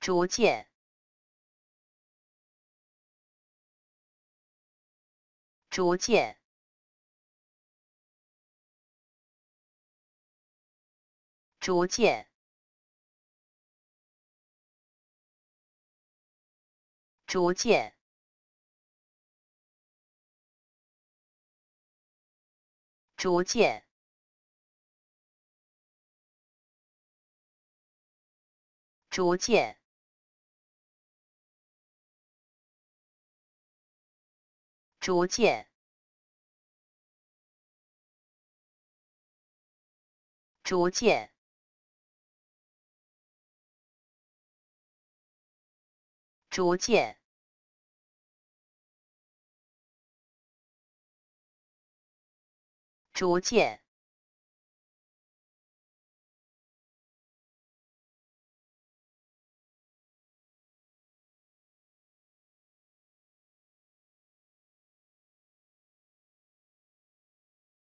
逐渐。逐渐。 逐渐，逐渐，逐渐，逐渐，逐渐，逐渐。 逐渐，逐渐。